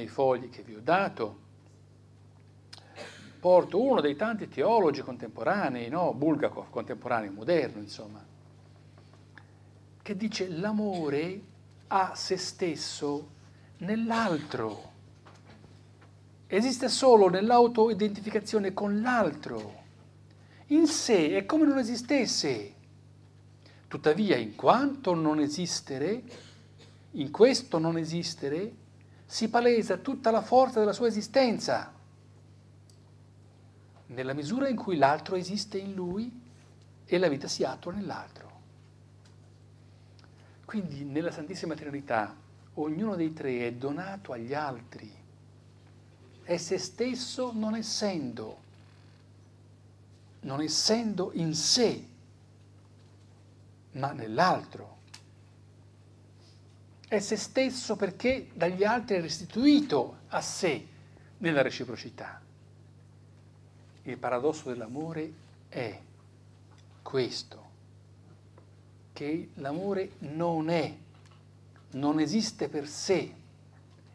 nei fogli che vi ho dato. Porto uno dei tanti teologi contemporanei, no? Bulgakov, contemporaneo, moderno, insomma, che dice l'amore a se stesso nell'altro. Esiste solo nell'autoidentificazione con l'altro. In sé è come non esistesse. Tuttavia, in quanto non esistere, in questo non esistere, si palesa tutta la forza della sua esistenza. Nella misura in cui l'altro esiste in lui e la vita si attua nell'altro. Quindi nella Santissima Trinità ognuno dei tre è donato agli altri, è se stesso non essendo in sé, ma nell'altro. È se stesso perché dagli altri è restituito a sé nella reciprocità. Il paradosso dell'amore è questo, che l'amore non esiste per sé,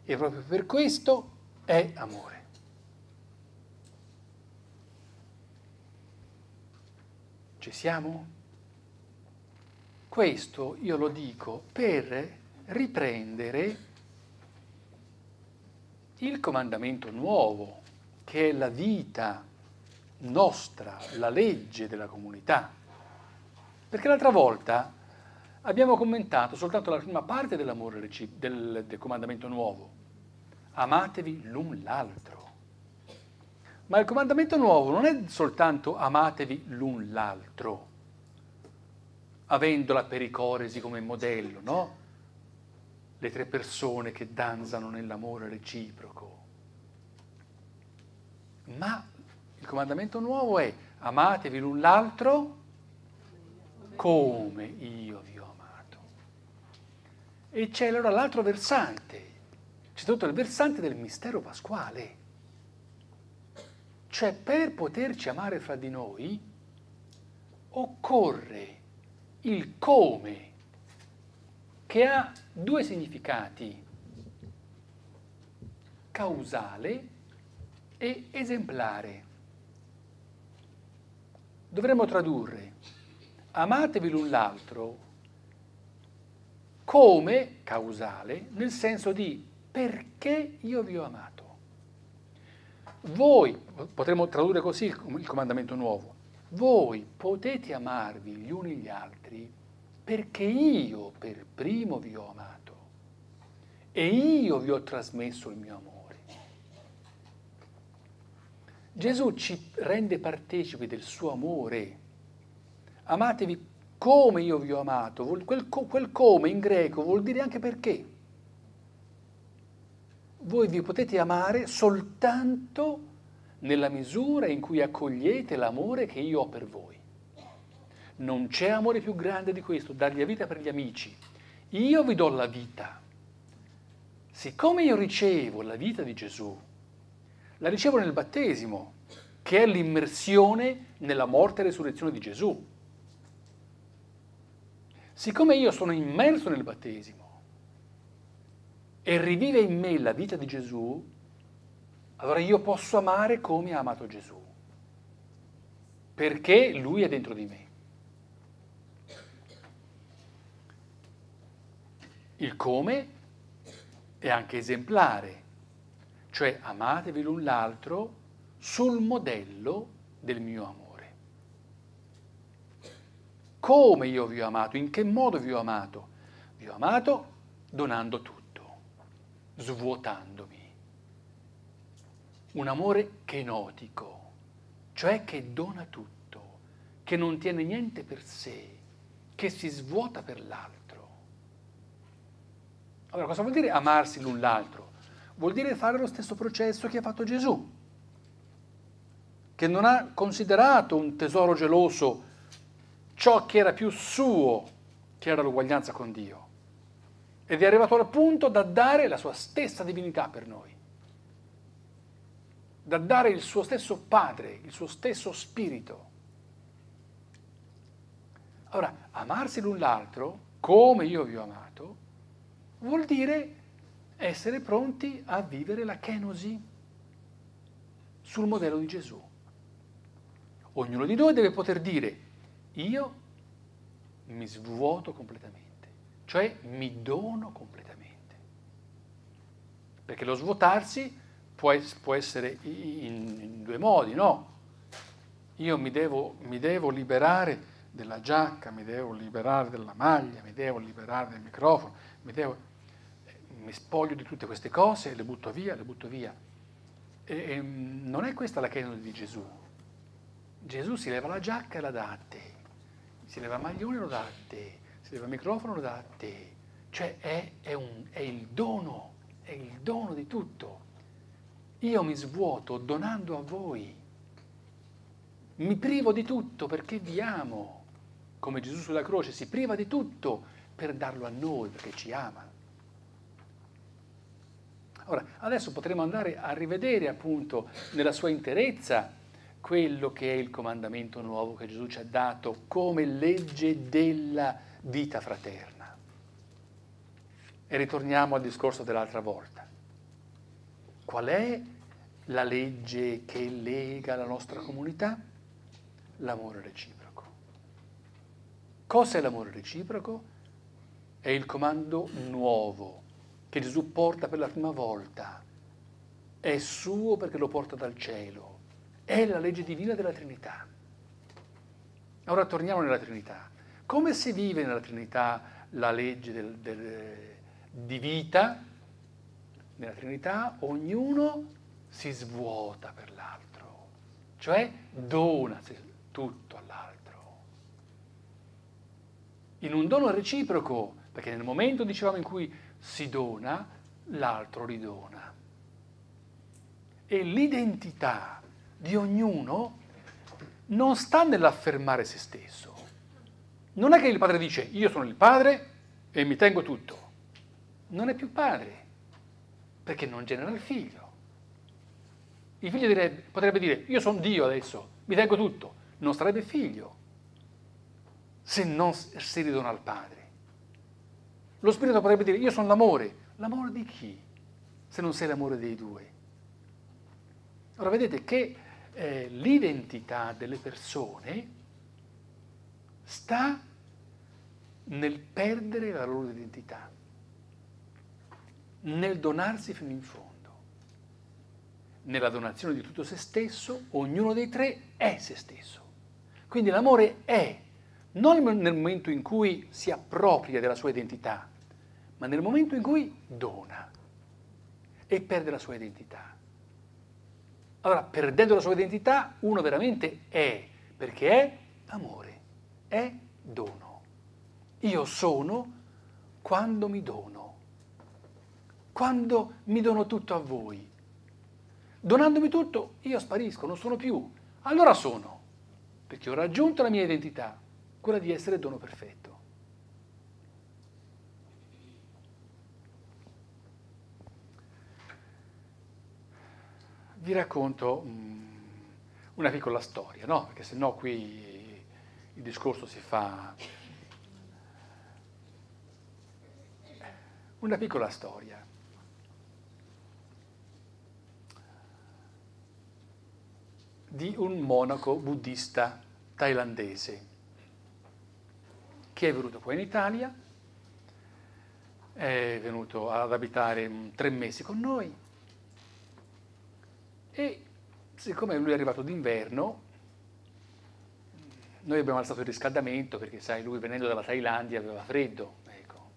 e proprio per questo è amore. Ci siamo? Questo io lo dico per riprendere il comandamento nuovo, che è la vita nostra, la legge della comunità. Perché l'altra volta abbiamo commentato soltanto la prima parte dell'amore del comandamento nuovo. Amatevi l'un l'altro. Ma il comandamento nuovo non è soltanto amatevi l'un l'altro, avendo la pericoresi come modello, no? Le tre persone che danzano nell'amore reciproco. Ma il comandamento nuovo è amatevi l'un l'altro come io vi ho amato. E c'è allora l'altro versante, c'è tutto il versante del mistero pasquale. Cioè per poterci amare fra di noi occorre il come, che ha due significati, causale e esemplare. Dovremmo tradurre amatevi l'un l'altro come causale, nel senso di perché io vi ho amato. Voi, potremmo tradurre così il comandamento nuovo, voi potete amarvi gli uni gli altri perché io per primo vi ho amato e io vi ho trasmesso il mio amore. Gesù ci rende partecipi del suo amore. Amatevi come io vi ho amato. Quel come in greco vuol dire anche perché. Voi vi potete amare soltanto nella misura in cui accogliete l'amore che io ho per voi. Non c'è amore più grande di questo, dargli la vita per gli amici. Io vi do la vita. Siccome io ricevo la vita di Gesù, la ricevo nel battesimo, che è l'immersione nella morte e resurrezione di Gesù. Siccome io sono immerso nel battesimo, e rivive in me la vita di Gesù, allora io posso amare come ha amato Gesù, perché Lui è dentro di me. Il come è anche esemplare, cioè amatevi l'un l'altro sul modello del mio amore. Come io vi ho amato, in che modo vi ho amato? Vi ho amato donando tutto, svuotandomi. Un amore kenotico, cioè che dona tutto, che non tiene niente per sé, che si svuota per l'altro. Allora, cosa vuol dire amarsi l'un l'altro? Vuol dire fare lo stesso processo che ha fatto Gesù, che non ha considerato un tesoro geloso ciò che era più suo, che era l'uguaglianza con Dio, ed è arrivato al punto da dare la sua stessa divinità per noi, da dare il suo stesso Padre, il suo stesso Spirito. Allora, amarsi l'un l'altro, come io vi ho amato, vuol dire essere pronti a vivere la kenosi sul modello di Gesù. Ognuno di noi deve poter dire: io mi svuoto completamente, cioè mi dono completamente. Perché lo svuotarsi può essere in due modi, no? Io mi devo liberare della giacca, mi devo liberare della maglia, mi devo liberare del microfono, mi spoglio di tutte queste cose e le butto via, E non è questa la kenosi di Gesù. Gesù si leva la giacca e la dà a te, si leva il maglione e lo dà a te, si leva il microfono e lo dà a te. Cioè è il dono, è il dono di tutto. Io mi svuoto donando a voi, mi privo di tutto perché vi amo, come Gesù sulla croce si priva di tutto per darlo a noi perché ci ama. Ora, adesso potremo andare a rivedere appunto nella sua interezza quello che è il comandamento nuovo che Gesù ci ha dato come legge della vita fraterna. E ritorniamo al discorso dell'altra volta. Qual è la legge che lega la nostra comunità? L'amore reciproco. Cos'è l'amore reciproco? È il comando nuovo che Gesù porta per la prima volta. È suo perché lo porta dal cielo. È la legge divina della Trinità. Ora torniamo nella Trinità. Come si vive nella Trinità la legge di vita? Nella Trinità ognuno si svuota per l'altro, cioè dona tutto all'altro. In un dono reciproco, perché nel momento, dicevamo, in cui si dona, l'altro ridona. E l'identità di ognuno non sta nell'affermare se stesso. Non è che il padre dice: io sono il padre e mi tengo tutto. Non è più padre, perché non genera il figlio. Il figlio potrebbe dire: io sono Dio adesso, mi tengo tutto. Non sarebbe figlio se non si ridona al padre. Lo spirito potrebbe dire: io sono l'amore. L'amore di chi? Se non sei l'amore dei due. Ora vedete che l'identità delle persone sta nel perdere la loro identità, nel donarsi fino in fondo. Nella donazione di tutto se stesso, ognuno dei tre è se stesso. Quindi l'amore è, non nel momento in cui si appropria della sua identità, ma nel momento in cui dona e perde la sua identità. Allora, perdendo la sua identità, uno veramente è, perché è amore, è dono. Io sono quando mi dono. Quando mi dono tutto a voi. Donandomi tutto, io sparisco, non sono più. Allora sono, perché ho raggiunto la mia identità, quella di essere dono perfetto. Vi racconto una piccola storia, no? Perché sennò qui il discorso si fa... Una piccola storia. Di un monaco buddista thailandese che è venuto qua in Italia, è venuto ad abitare 3 mesi con noi e siccome lui è arrivato d'inverno, noi abbiamo alzato il riscaldamento perché, sai, lui venendo dalla Thailandia aveva freddo, ecco.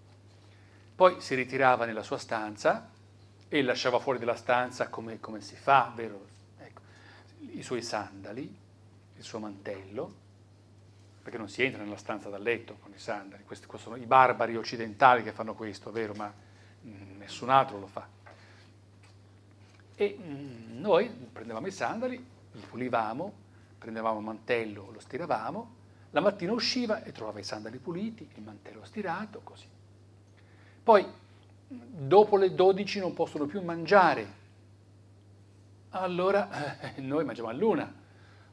Poi si ritirava nella sua stanza e lasciava fuori della stanza come si fa, vero? I suoi sandali, il suo mantello, perché non si entra nella stanza da letto con i sandali, questi qua sono i barbari occidentali che fanno questo, vero? Ma nessun altro lo fa. E noi prendevamo i sandali, li pulivamo, prendevamo il mantello, lo stiravamo, la mattina usciva e trovava i sandali puliti, il mantello stirato, così. Poi, dopo le 12 non possono più mangiare. Allora noi mangiamo all'una,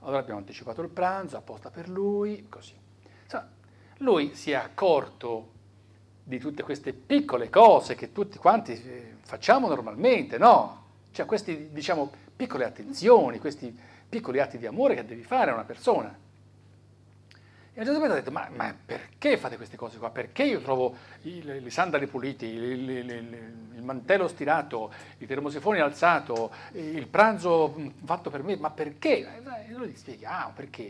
allora abbiamo anticipato il pranzo apposta per lui, così. Lui si è accorto di tutte queste piccole cose che tutti quanti facciamo normalmente, no? Cioè questi, diciamo, piccole attenzioni, questi piccoli atti di amore che devi fare a una persona. E a un certo punto ho detto, ma perché fate queste cose qua? Perché io trovo le sandali pulite, il mantello stirato, i termosifoni alzato, il pranzo fatto per me, ma perché? E noi gli spieghiamo, perché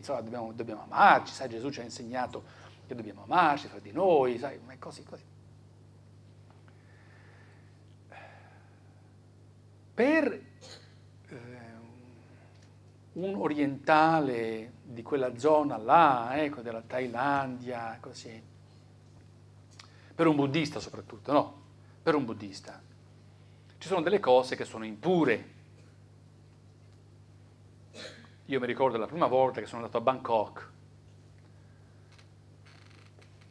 insomma, dobbiamo amarci, sai, Gesù ci ha insegnato che dobbiamo amarci fra di noi, sai, ma è così. Per un orientale di quella zona là, ecco, della Thailandia, così, per un buddista soprattutto, no? Per un buddista ci sono delle cose che sono impure. Io mi ricordo la prima volta che sono andato a Bangkok,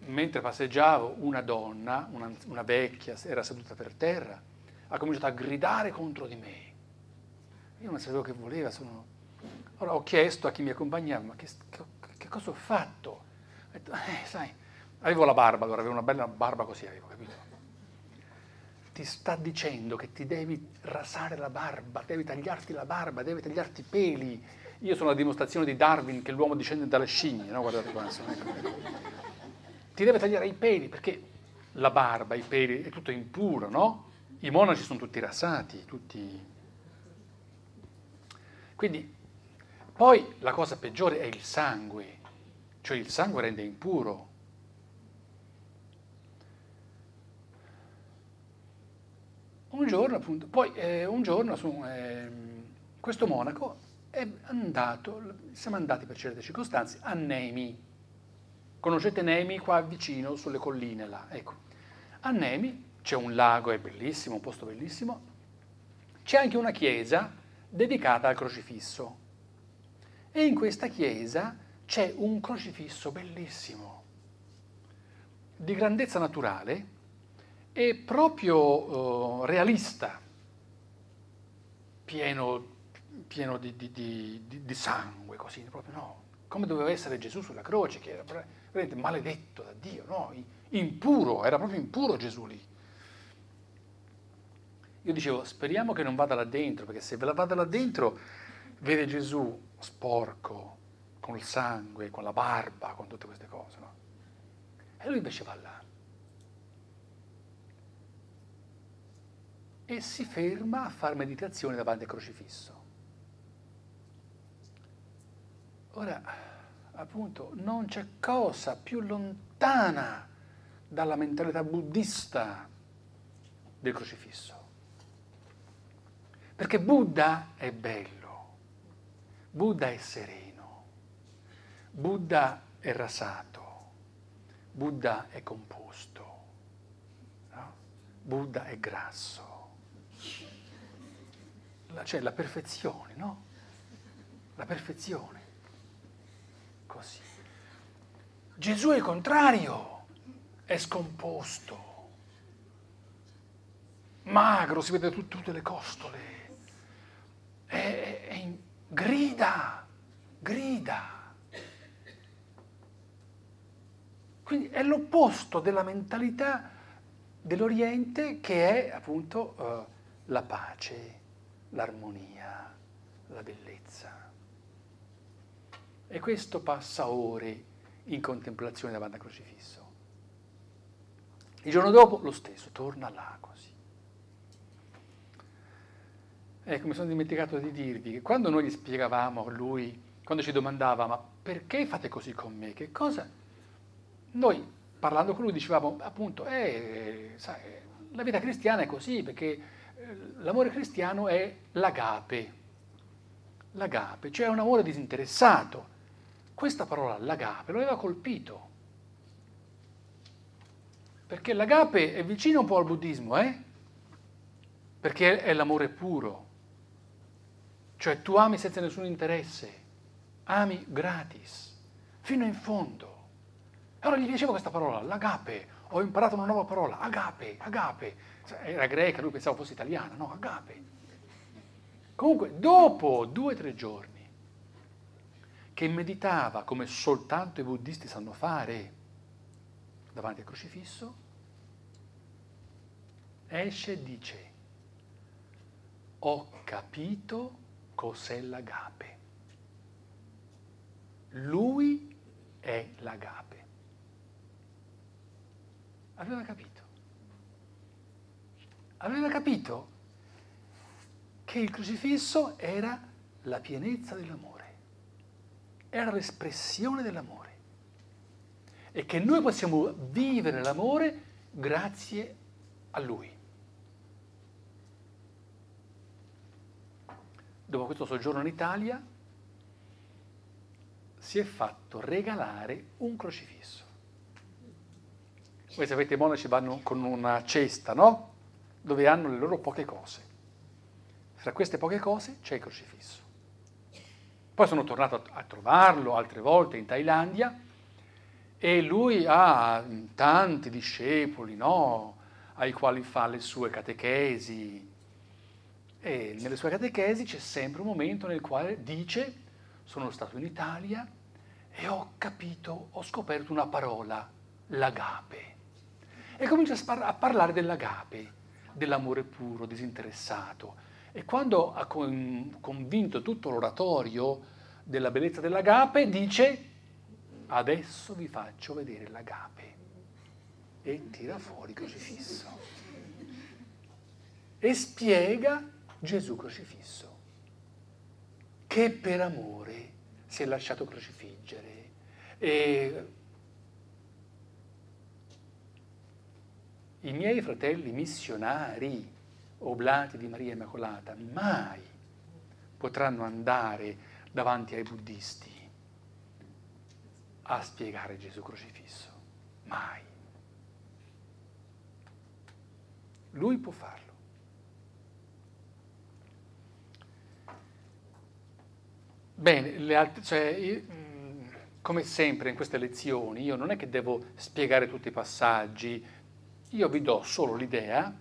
mentre passeggiavo una donna, una vecchia, era seduta per terra, ha cominciato a gridare contro di me. Io non sapevo che voleva, Allora ho chiesto a chi mi accompagnava, ma che cosa ho fatto? Ho detto, sai, avevo la barba, allora avevo una bella barba così, avevo, capito? Ti sta dicendo che ti devi rasare la barba, devi tagliarti la barba, devi tagliarti i peli. Io sono la dimostrazione di Darwin che l'uomo discende dalle scimmie, no? Guardate qua, insomma, ecco. Ti deve tagliare i peli, perché la barba, i peli, è tutto impuro, no? I monaci sono tutti rasati, tutti... Quindi... Poi la cosa peggiore è il sangue, cioè il sangue rende impuro. Un giorno, appunto, questo monaco è andato, siamo andati per certe circostanze a Nemi. Conoscete Nemi qua vicino, sulle colline là, ecco. A Nemi c'è un lago, è bellissimo, un posto bellissimo, c'è anche una chiesa dedicata al crocifisso. E in questa chiesa c'è un crocifisso bellissimo, di grandezza naturale e proprio realista, pieno di sangue, così, proprio, no? Come doveva essere Gesù sulla croce, che era veramente maledetto da Dio, no? Impuro, era proprio impuro Gesù lì. Io dicevo, speriamo che non vada là dentro, perché se vada là dentro vede Gesù sporco, con il sangue, con la barba, con tutte queste cose, no? E lui invece va là. E si ferma a fare meditazione davanti al crocifisso. Ora, appunto, non c'è cosa più lontana dalla mentalità buddista del crocifisso. Perché Buddha è bello. Buddha è sereno, Buddha è rasato, Buddha è composto, no? Buddha è grasso. Cioè la perfezione, no? La perfezione. Così. Gesù è il contrario, è scomposto, magro, si vede tutte le costole, grida. Quindi è l'opposto della mentalità dell'Oriente, che è appunto la pace, l'armonia, la bellezza. E questo passa ore in contemplazione davanti al crocifisso. Il giorno dopo lo stesso, torna là così. Ecco, mi sono dimenticato di dirvi che quando noi gli spiegavamo a lui, quando ci domandava, ma perché fate così con me, che cosa? Noi, parlando con lui, dicevamo, appunto, sai, la vita cristiana è così, perché l'amore cristiano è l'agape, cioè un amore disinteressato. Questa parola, l'agape, lo aveva colpito, perché l'agape è vicino un po' al buddismo, perché è l'amore puro. Cioè tu ami senza nessun interesse, ami gratis, fino in fondo. E allora gli dicevo questa parola, l'agape, ho imparato una nuova parola, agape. Era greca, lui pensava fosse italiana, no, agape. Comunque, dopo 2 o 3 giorni, che meditava come soltanto i buddisti sanno fare, davanti al crocifisso, esce dice: ho capito cos'è l'agape. Lui è l'agape. Aveva capito. Aveva capito che il crocifisso era la pienezza dell'amore, era l'espressione dell'amore, e che noi possiamo vivere l'amore grazie a lui. Dopo questo soggiorno in Italia si è fatto regalare un crocifisso. Voi sapete, i monaci vanno con una cesta, no? Dove hanno le loro poche cose. Fra queste poche cose c'è il crocifisso. Poi sono tornato a trovarlo altre volte in Thailandia, e lui ha tanti discepoli, no? Ai quali fa le sue catechesi, e nelle sue catechesi c'è sempre un momento nel quale dice: sono stato in Italia e ho capito, ho scoperto una parola, l'agape. E comincia a parlare dell'agape, dell'amore puro, disinteressato. E quando ha convinto tutto l'oratorio della bellezza dell'agape, dice: adesso vi faccio vedere l'agape. E tira fuori il crocifisso. E spiega Gesù crocifisso. Che per amore si è lasciato crocifiggere. E i miei fratelli missionari, oblati di Maria Immacolata, mai potranno andare davanti ai buddisti a spiegare Gesù crocifisso. Mai. Lui può farlo. Bene, le altre, cioè, come sempre in queste lezioni, io non è che devo spiegare tutti i passaggi. Io vi do solo l'idea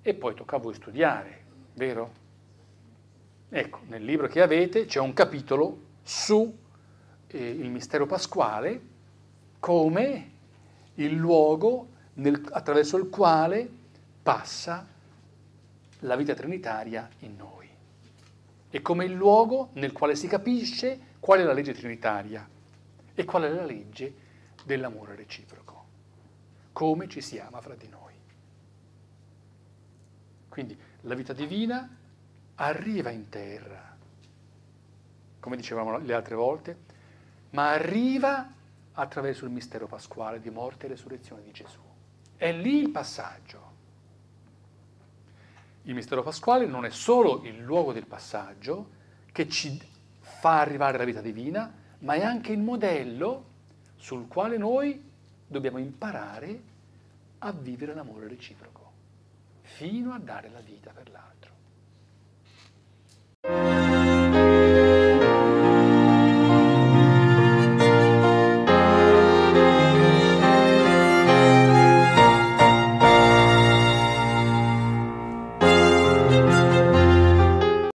e poi tocca a voi studiare, vero? Ecco, nel libro che avete c'è un capitolo su il mistero pasquale come il luogo attraverso il quale passa la vita trinitaria in noi, e come il luogo nel quale si capisce qual è la legge trinitaria e qual è la legge dell'amore reciproco, come ci si ama fra di noi. Quindi la vita divina arriva in terra, come dicevamo le altre volte, ma arriva attraverso il mistero pasquale di morte e resurrezione di Gesù. È lì il passaggio. Il mistero pasquale non è solo il luogo del passaggio che ci fa arrivare alla vita divina, ma è anche il modello sul quale noi dobbiamo imparare a vivere l'amore reciproco, fino a dare la vita per l'altro.